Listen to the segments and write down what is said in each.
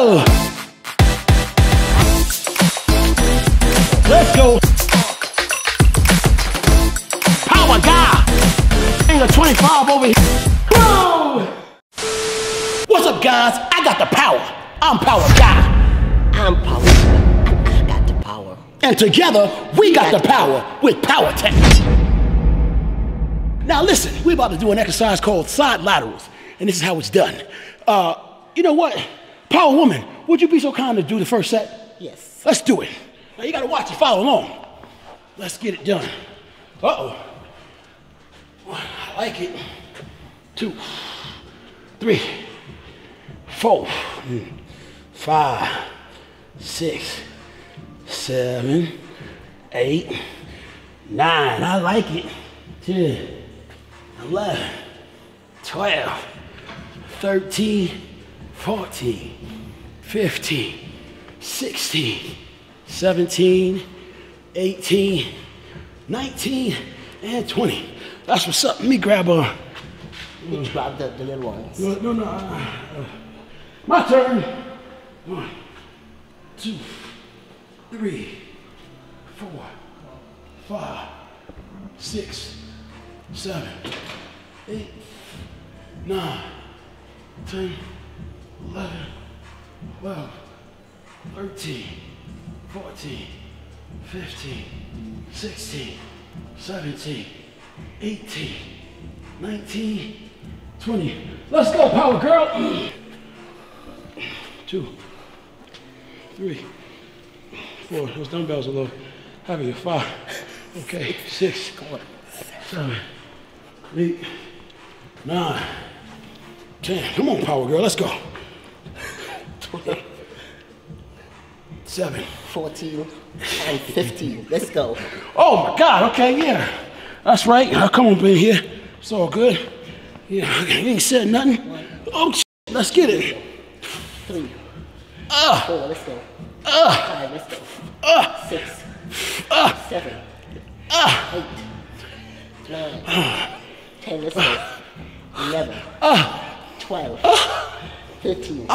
go! Let's go! Power guy! Finger 25 over here. Whoa! What's up, guys? I got the power. I'm Power Guy. I'm Power Guy. I got the power. And together, we got the power with Powertec. Now listen, we're about to do an exercise called side laterals. And this is how it's done. You know what? Power Woman, would you be so kind to do the first set? Yes. Let's do it. Now you gotta watch it, follow along. Let's get it done. Uh-oh. I like it. 2, 3, 4, 5, 6, 7, 8, 9. I like it. 10, 11, 12, 13, 14, 15, 16, 17, 18, 19, and 20. That's what's up. Let me grab a... You dropped up the little ones. No. My turn. 1, 2, 3, 4, 5, 6, 7, 8, 9, 10, 11, 12, 13, 14, 15, 16, 17, 18, 19, 20. Let's go, Power Girl. 2, 3, 4. Those dumbbells are a little heavier. 5. Okay. 6. 7, 8, 9, 10. Come on, Power Girl. Let's go. 12, 7, 14, and 15. Let's go. Oh my God. Okay. Yeah. That's right. Now, come on, be here. It's all good. Yeah, I ain't said nothing. Oh, let's get it. 3, 4, let's go. 5, let's go. 6, 7, 8, 9, 10, let's go. 11, 12, 15,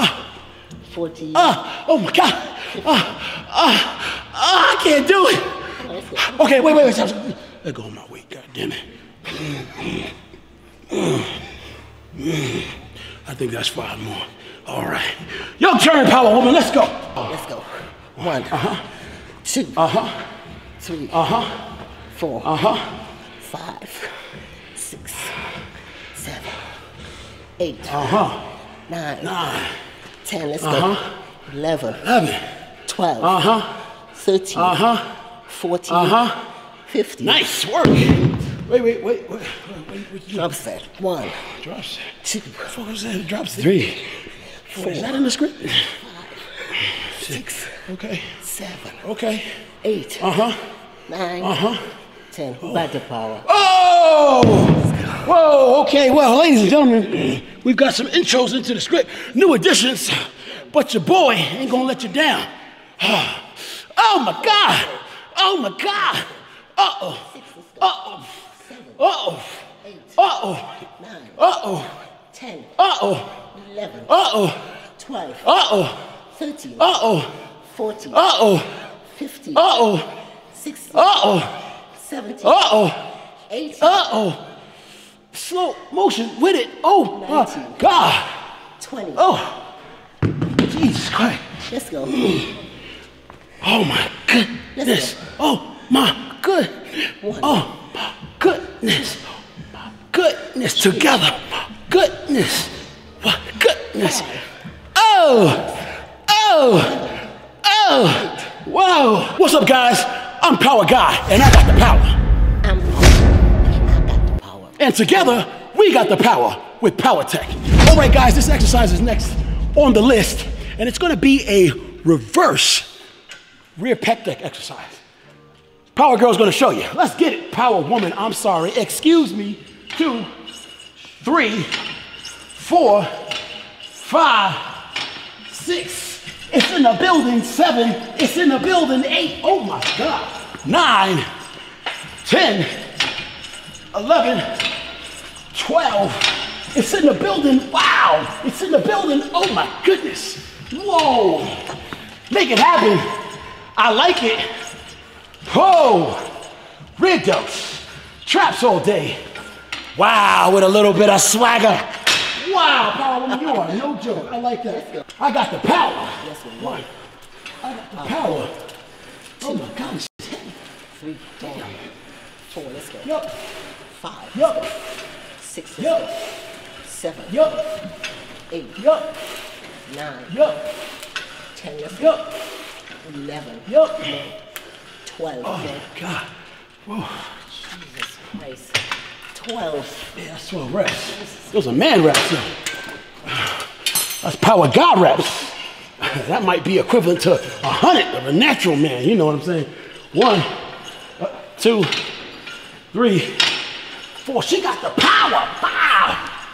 14. Oh my God. I can't do it. Okay, wait. Let go of my weight, God damn it. I think that's 5 more. All right. Your turn, Power Woman. Let's go. Let's go. 1, 2, 3, 4, 5, 6, 7, 8, 9, 10. Let's go. 11, 12. 13. 14. 15. Nice work. Wait. Drop set. 1. Drop set. 2. 4. Drop set. 3. 4. Is that in the script? 5. 6. Okay. 7. Okay. 8. 9. 10. Oh. By the power. Oh! Whoa, okay. Well, ladies and gentlemen, we've got some intros into the script. New additions. But your boy ain't gonna let you down. Oh my God. Oh my God. Uh-oh. Uh-oh. Uh-oh. 8. Uh-oh. 9. Uh-oh. 10. Uh-oh. 11. Uh-oh. 12. Uh-oh. 13. Uh-oh. 14. Uh-oh. 15. Uh-oh. 16. Uh-oh. 17. Uh-oh. 18. Uh-oh. Slow motion with it. Oh, 19. My God. 20. Oh. Jesus Christ. Let's go. Oh, my goodness. Oh, my goodness. Oh. Goodness, my goodness, together, my goodness, my goodness. Oh, whoa. What's up, guys? I'm Power Guy, and I got the power. I'm Power Guy, and I got the power. And together, we got the power with Powertec. All right, guys, this exercise is next on the list, and it's gonna be a reverse rear pec exercise. Power Girl's gonna show you. Let's get it, Power Woman. I'm sorry. Excuse me. 2, 3, 4, 5, 6. It's in the building. 7. It's in the building. 8. Oh my God. 9, 10, 11, 12. It's in the building. Wow. It's in the building. Oh my goodness. Whoa, make it happen. I like it. Whoa, rig dose, traps all day. Wow, with a little bit of swagger. Wow, Powerwoman, you are no joke. I like that. I got the power. One, I got the power. Oh my God. 3, 4, let's go. Yup. 5. Yup. 6. Yup. 7. Yup. 8. Yup. 9. Yup. 10. Let's go. Yup. 11. Yup. 12. Oh my God. Whoa. Jesus Christ. 12. Yeah, that's 12 reps. Those are man reps though. That's power God reps. That might be equivalent to 100 of a natural man. You know what I'm saying? 1, 2, 3, 4. She got the power.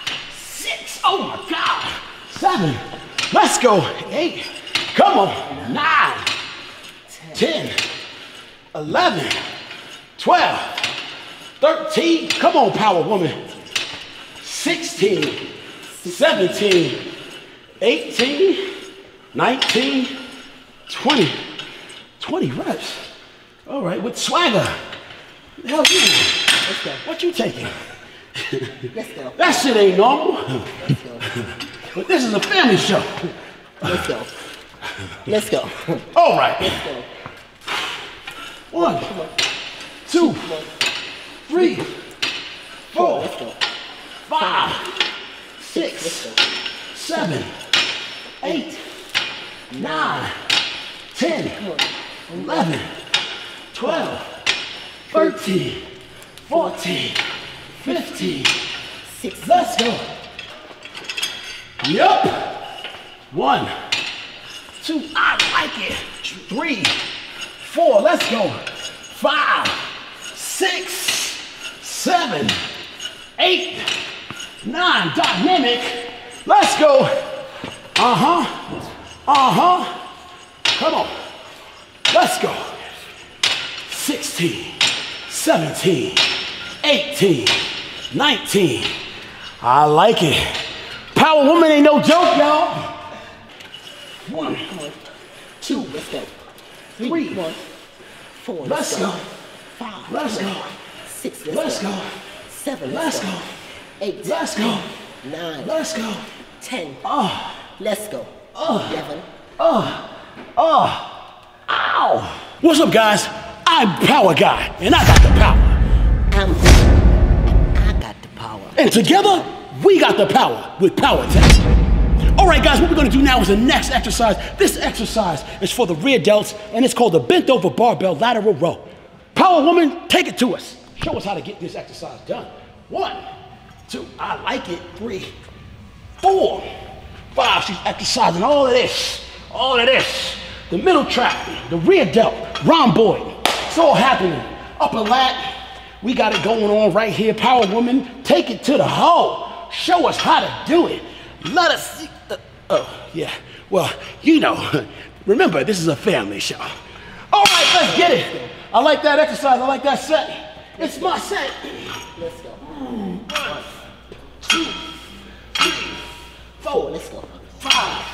5, 6. Oh my God. 7. Let's go. 8. Come on. 9. 10. 11. 12. 13. Come on, Powerwoman. 16. 17. 18. 19. 20. 20 reps. All right, with swagger. The hell you doing? Let's go. What you taking? Let's go. That shit ain't normal. Let's go. But this is a family show. Let's go. Let's go. All right. Let's go. 1, 2, 3, 4. Let's go. 5, 6. Let's go. 7, 8, 9, 10, 11. 12, 13, 14, 15, 16. Let's go. Yup. 1, 2, I like it. 3, 4, let's go. 5, 6, 7, 8, 9, dynamic. Let's go. Come on. Let's go. 16, 17, 18, 19. I like it. Powerwoman ain't no joke, y'all. 1, 2, let's go. 3, 4, let's go. 5, let's go. 6, let's go. 7, let's go. 8, let's go. 9, let's go. 10, let's go. 11, ow. What's up, guys? I'm Power Guy, and I got the power. I'm good, and I got the power. And together, we got the power with Powertec. All right, guys, what we're gonna do now is the next exercise. This exercise is for the rear delts, and it's called the bent over barbell lateral row. Powerwoman, take it to us. Show us how to get this exercise done. 1, 2, I like it. 3, 4, 5. She's exercising all of this, The middle trap, the rear delt, rhomboid. It's all happening. Upper lat, we got it going on right here. Powerwoman, take it to the hole. Show us how to do it. Let us see. Well, you know, remember, this is a family show. All right, let's get it. I like that exercise. I like that set. It's my set. Let's go. 1, 2, 3, 4. Let's go. 5,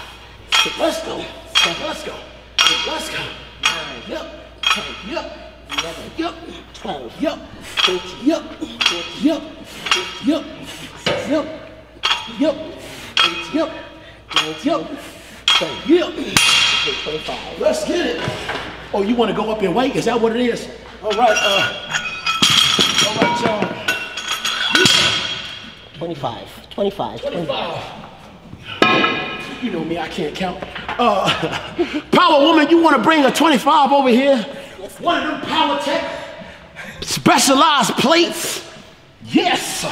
6. Let's go. 7. Let's go. 8, let's go. 9. Yep. 10. Yep. 11. Yep. 12. Yep. 13. Yep. 14. Yep. 15. Yep. 16. Yep. Yep. 18. Yep. 19. Yep. 20. Yep. 25. Let's get it. Oh, you want to go up in weight? Is that what it is? All right. All right, y'all. 25. You know me, I can't count. Powerwoman, you want to bring a 25 over here? One of them Powertec specialized plates. Yes.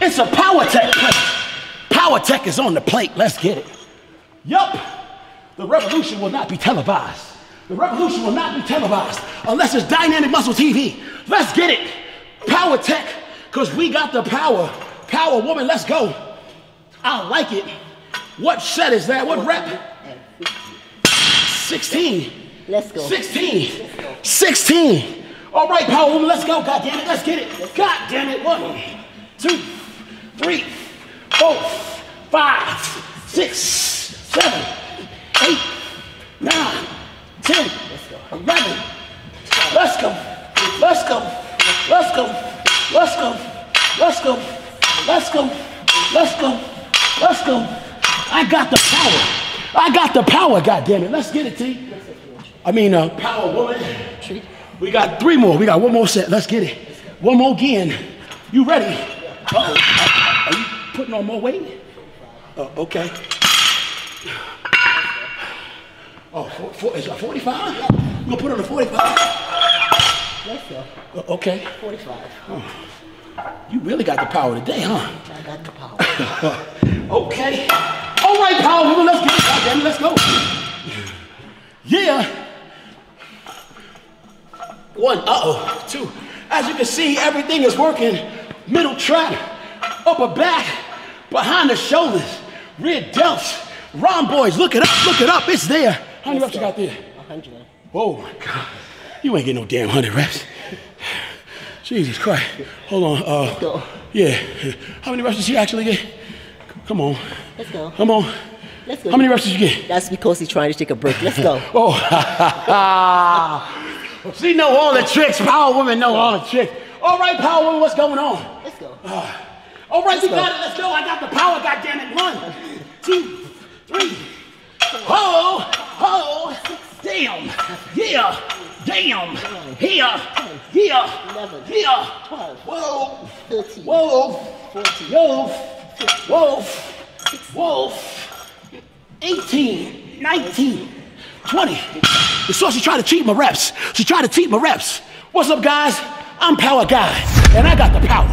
It's a Powertec plate. Powertec is on the plate. Let's get it. Yup. The revolution will not be televised. The revolution will not be televised unless it's Dynamic Muscle TV. Let's get it. Powertec, because we got the power. Powerwoman, let's go. I like it. What set is that? What rep? 16. Let's go. 16. 16. All right, Powerwoman, let's go. God damn it, let's get it. God damn it. 1, 2, 3, 4, 5, 6, I got the power. I got the power, goddammit. Let's get it, T. I mean, power woman. We got three more. We got one more set. Let's get it. One more again. You ready? Uh-oh. Are you putting on more weight? Okay. Oh, is that 45? We're going to put on a 45? Yes, sir. Okay. 45. Oh. You really got the power today, huh? I got the power. Okay. All right, power woman. Let's get it. Goddamn it. Let's go. Yeah. One, two. As you can see, everything is working. Middle trap, upper back, behind the shoulders, rear delts, rhomboids. Look it up, look it up. It's there. How many reps you got there? 100. Oh my God. You ain't getting no damn 100 reps. Jesus Christ. Hold on. Yeah. How many reps did you actually get? Come on. Let's go. Come on. Let's go. How many reps did you get? That's because he's trying to take a break. Let's go. Oh. She know all the tricks. Power women know all the tricks. All right, power women, what's going on? Let's go. All right, you got it. Let's go. I got the power. Goddammit. 1, 2, 3. Ho, ho. Damn. Yeah. Damn. Here. Here. 11. Here. 12. Whoa. 13. Whoa. 14. Whoa. 15. Whoa. 16. Whoa. 18. 19. 20. You saw she tried to cheat my reps. She tried to cheat my reps. What's up, guys? I'm Power Guy, and I got the power.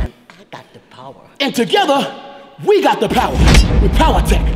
I got the power. And together, we got the power with Powertec.